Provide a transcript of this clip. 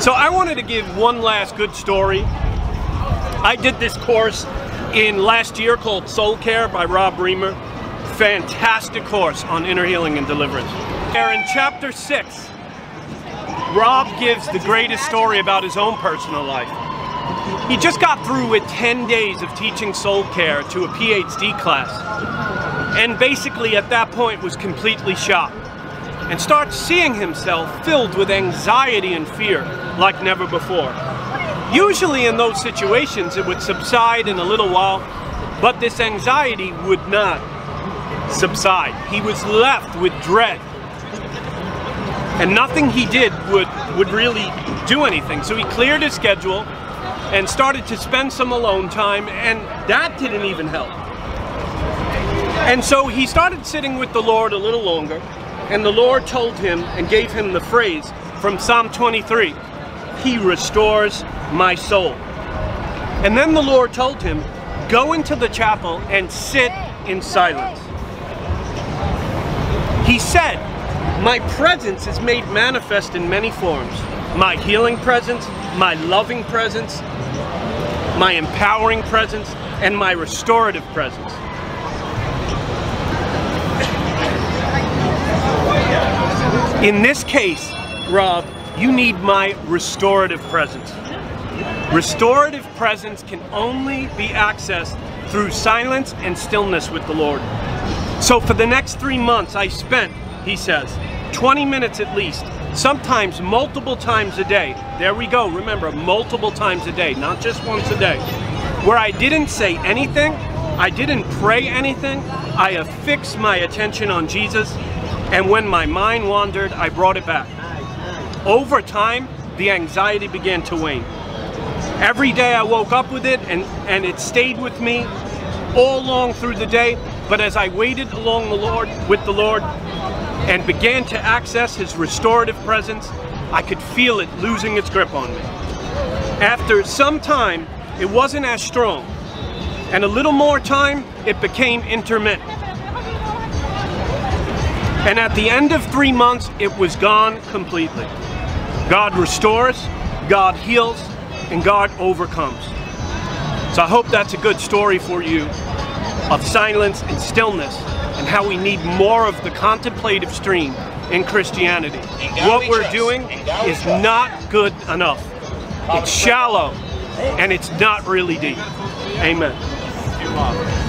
So I wanted to give one last good story. I did this course in last year called Soul Care by Rob Reimer. Fantastic course on inner healing and deliverance. There in chapter 6, Rob gives the greatest story about his own personal life. He just got through with 10 days of teaching Soul Care to a PhD class, and basically at that point was completely shocked and starts seeing himself filled with anxiety and fear like never before. Usually in those situations it would subside in a little while, but this anxiety would not subside. He was left with dread, and nothing he did would really do anything. So he cleared his schedule and started to spend some alone time, and that didn't even help. And so he started sitting with the Lord a little longer, and the Lord told him and gave him the phrase from Psalm 23, "He restores my soul." And then the Lord told him, "Go into the chapel and sit in silence." He said, "My presence is made manifest in many forms. My healing presence, my loving presence, my empowering presence, and my restorative presence." In this case, Rob, you need my restorative presence. Restorative presence can only be accessed through silence and stillness with the Lord. So for the next 3 months, I spent, he says, 20 minutes at least, sometimes multiple times a day. There we go, remember, multiple times a day, not just once a day, where I didn't say anything, I didn't pray anything, I affixed my attention on Jesus, and when my mind wandered, I brought it back. Over time, the anxiety began to wane. Every day I woke up with it, and it stayed with me all along through the day, but as I waited along with the Lord, and began to access his restorative presence, I could feel it losing its grip on me. After some time, it wasn't as strong, and a little more time, it became intermittent. And at the end of 3 months, it was gone completely. God restores, God heals, and God overcomes. So I hope that's a good story for you of silence and stillness, and how we need more of the contemplative stream in Christianity. What we're doing is not good enough. It's shallow, and it's not really deep. Amen.